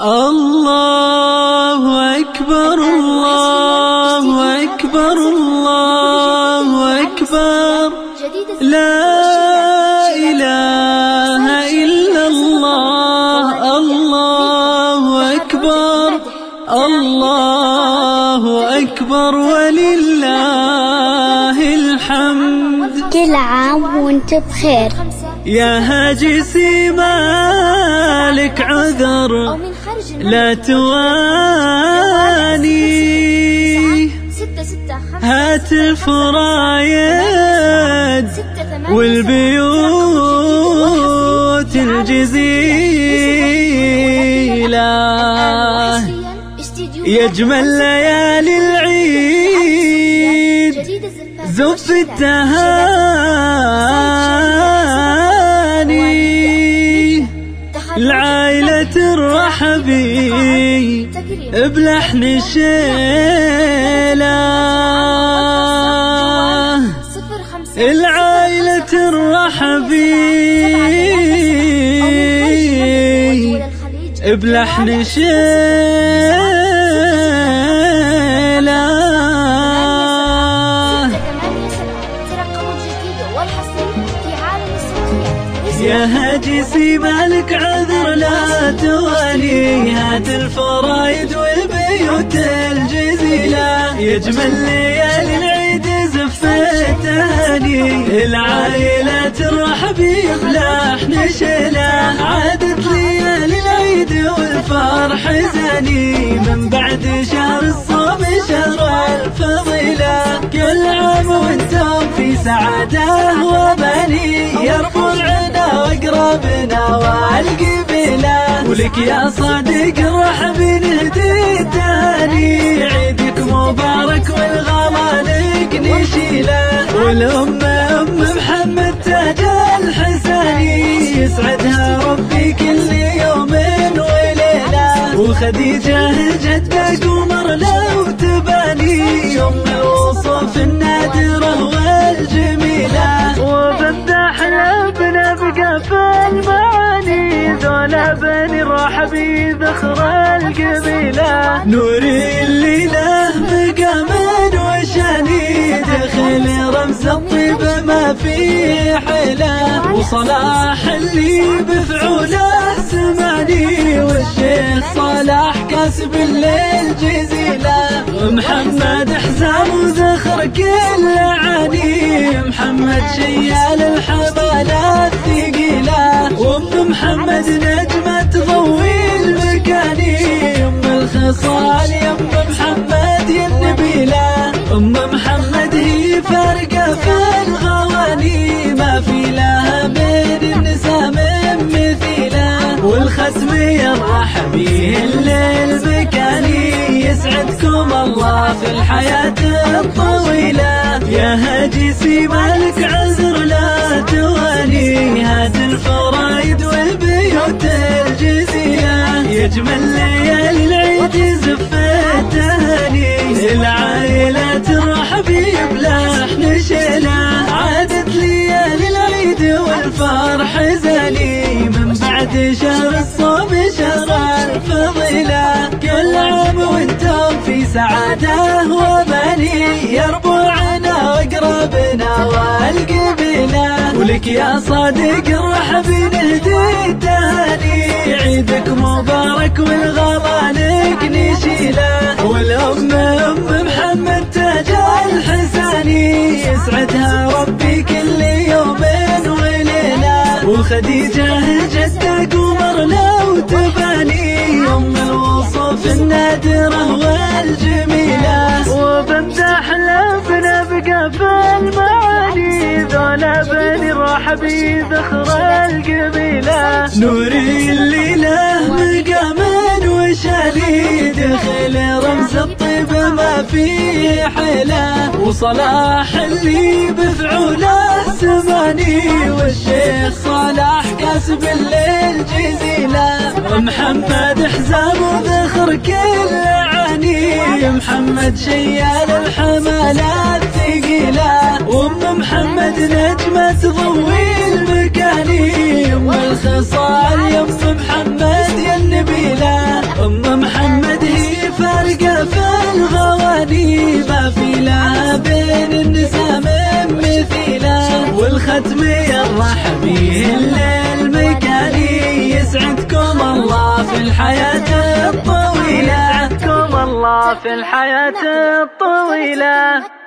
الله أكبر الله أكبر الله أكبر لا إله إلا الله الله أكبر الله أكبر ولله الحمد. كل عام وانت بخير يا هاجسي ما لك عذر لا تواني هات الفرايد والبيوت الجزيلة يجمل ليالي العيد زف التهاني العائلة الرحبي بلحن شيلة العائلة الرحبي بلحن شيلة يا هاجسي مالك عذر لا تواني هات الفرايد والبيوت الجزيلة يجمل ليالي العيد زفتاني العائلة ترحب بلحن شيلة عادت ليالي العيد والفرح زاني من بعد شهر الصوم شهر الفضيلة كل عام وانتم في سعادة وبني يا رب واقربنا والقبيلة ولك يا صديق الرحب نهدي تاني عيدك مبارك والغرانق نشيله والأم أم محمد تاج الحساني يسعدها ربي كل يوم وليلة وخديجة جدك ومر لو تباني أم الوصف النادرة والجميلة وبمدح الأبناء فالمعاني ذولا بني الرحبي ذخر القبيلة نوري الليلة بقى من وشاني دخل رمز الطيب ما فيه حلا وصلاح اللي بفعوله سماني والشيخ صلاح كاسب للجزيلة محمد حزام وزخر كل عاني محمد شيال الحبالات وام محمد نجمة تضوي المكاني ام الخصال يم محمد يا النبيلة ام محمد هي فارقة في الغواني ما في لها بين النساء من مثيلة والخسم يا الرحبي الليل مكاني يسعدكم الله في الحياة الطويلة يا هاجسي مالك عذر لا تواني هات الفرايد والبيوت الجزية يجمل ليالي العيد زفتاني العائلة ترحبي بلحن شيلة عادت ليالي العيد والفرح زالي من بعد شهر الصوم شهر الفضيلة كل عام وانتم في سعادة وبني يا ربعنا واقربنا والقبيلة ولك يا صديق الرحب نهدي تهاني عيدك مبارك والغرانق نشيله والأم أم محمد تاج الحساني يسعدها ربي كل يوم وليلة وخديجة جدك ومر لو تباني أم الوصف النادرة والجميلة وبمدح الأبناء بقى فالمعاني ذولا بني الرحبي ذخر القبيلة نوري الليلة بقى من وشالي دخل رمز الطيب ما فيه حيلة وصلاح اللي بفعوله سماني والشيخ صلاح كاسب للجزيلة محمد حزام وذخر كل عاني محمد شيال الحمالات ثقيلة وام محمد نجمة تضوي المكاني والخصال يم محمد يا النبيلة الحافلة بين النساء من مثيلة، والختم يرح بيه الليل ميكالي. يسعدكم الله في الحياة الطويلة، يسعدكم الله في الحياة الطويلة.